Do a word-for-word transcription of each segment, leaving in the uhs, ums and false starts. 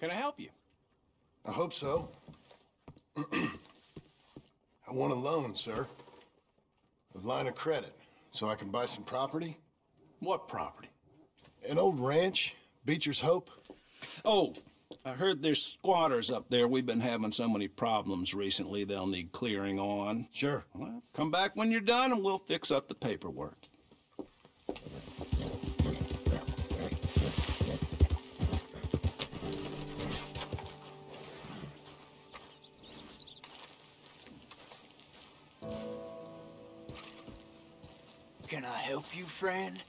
Can I help you? I hope so. I want a loan, sir. A line of credit, so I can buy some property. What property? An old ranch, Beecher's Hope. Oh, I heard there's squatters up there. We've been having so many problems recently, they'll need clearing on. Sure. Well, come back when you're done and we'll fix up the paperwork. Can I help you, friend?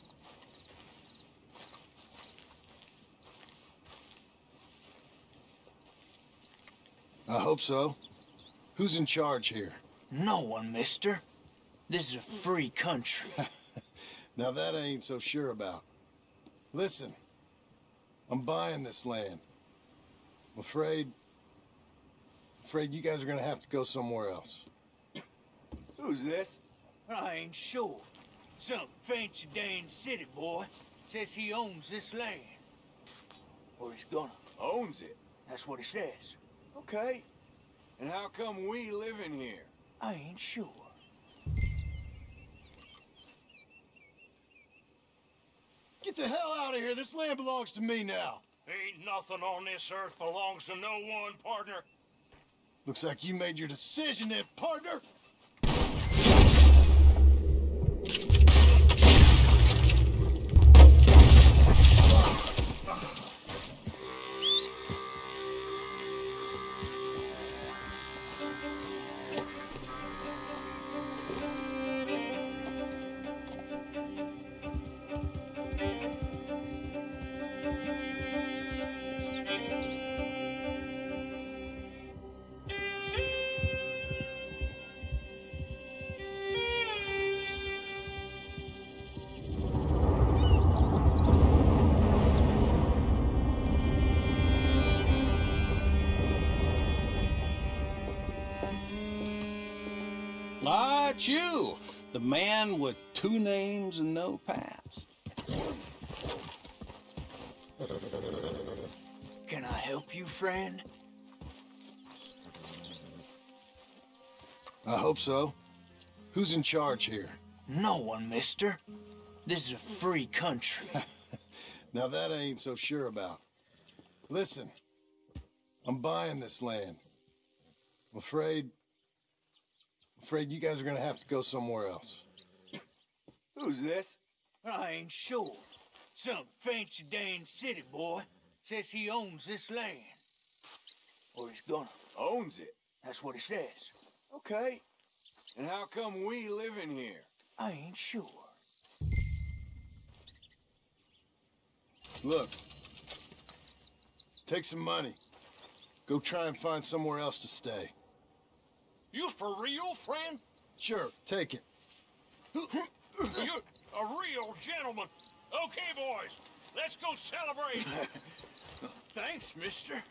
I hope so. Who's in charge here? No one, mister. This is a free country. Now that I ain't so sure about. Listen, I'm buying this land. I'm afraid... afraid you guys are gonna have to go somewhere else. Who's this? I ain't sure. Some fancy Dan city boy says he owns this land. Or he's gonna. Owns it? That's what he says. Okay. And how come we live in here? I ain't sure. Get the hell out of here. This land belongs to me now. Ain't nothing on this earth belongs to no one, partner. Looks like you made your decision then, partner. Ah, it's you, the man with two names and no past. Can I help you, friend? I hope so. Who's in charge here? No one, mister. This is a free country. Now that I ain't so sure about. Listen, I'm buying this land. I'm afraid... afraid you guys are gonna have to go somewhere else. Who's this? I ain't sure. Some fancy Dan city boy says he owns this land. Or he's gonna. Owns it? That's what he says. Okay. And how come we live in here? I ain't sure. Look. Take some money. Go try and find somewhere else to stay. You for real, friend? Sure, take it. You're a real gentleman. Okay, boys, let's go celebrate. Thanks, mister.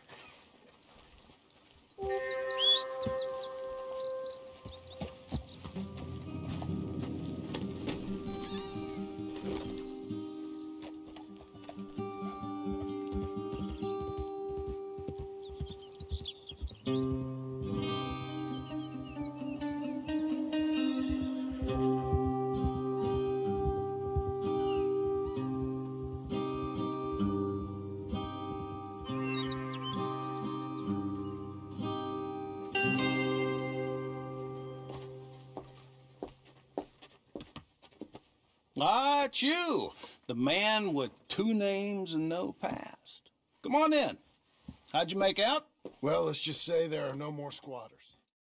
Ah, it's you, the man with two names and no past. Come on in. How'd you make out? Well, let's just say there are no more squatters.